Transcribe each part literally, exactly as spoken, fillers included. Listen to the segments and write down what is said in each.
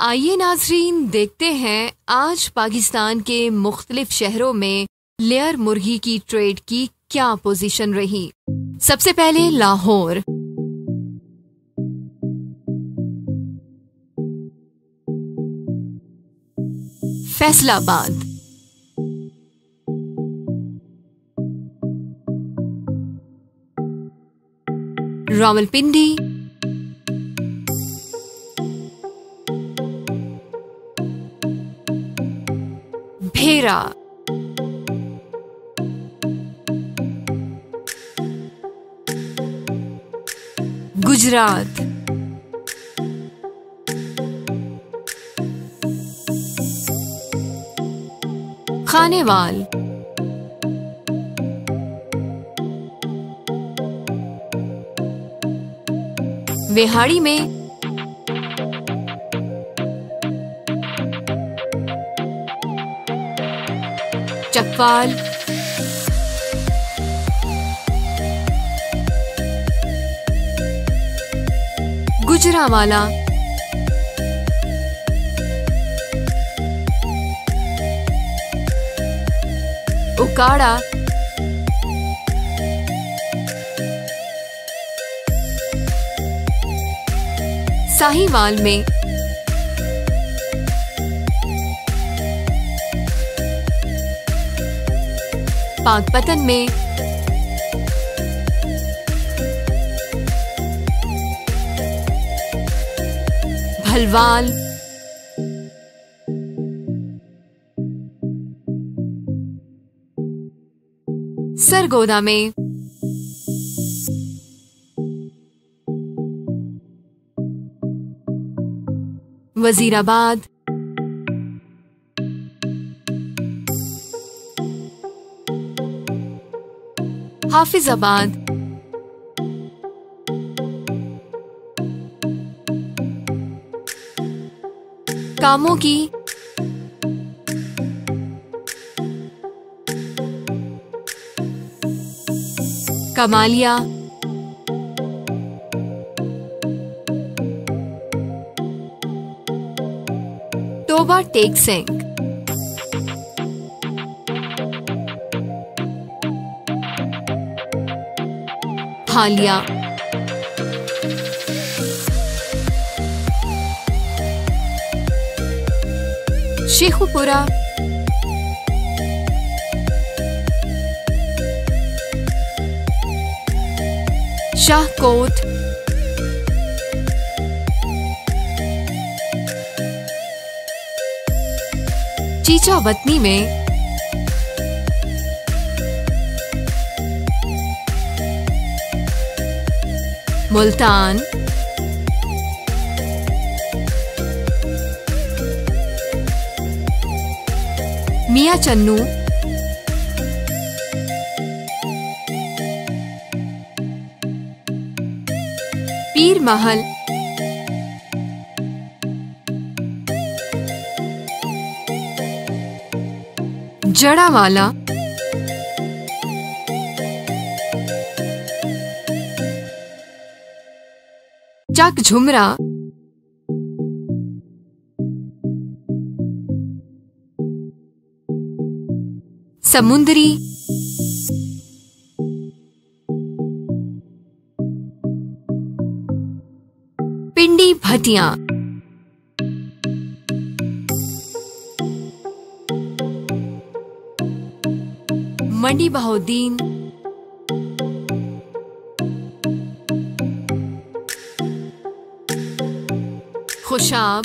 आइए नाजरीन देखते हैं आज पाकिस्तान के मुख्तलिफ शहरों में लेयर मुर्गी की ट्रेड की क्या पोजीशन रही। सबसे पहले लाहौर। फैसलाबाद। रावलपिंडी। भेरा। गुजरात। खानेवाल। वेहाड़ी में। चकवाल। गुजरावाला। उकाड़ा। साहिवाल में। पाकपतन में। भलवाल। सरगोदा में। वजीराबाद। हाफिजाबाद। कामों की। कमालिया। तोबा टेक सिंह। हालिया। शेखुपुरा। शाहकोट। चीचा वतनी में। मुल्तान। मियां चन्नू। पीर महल। जड़ावाला। चक झुमरा। समुंदरी। पिंडी भटिया। मंडी बहाउद्दीन। खुशाब।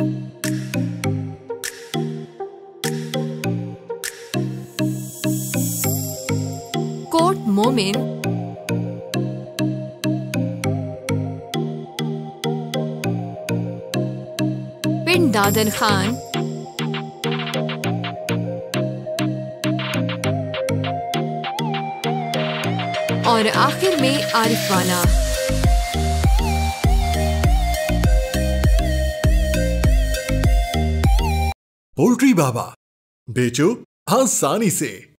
कोट मोमिन। पिंड दादन खान। और आखिर में आरिफ वाला। पोल्ट्री बाबा बेचो आसानी से।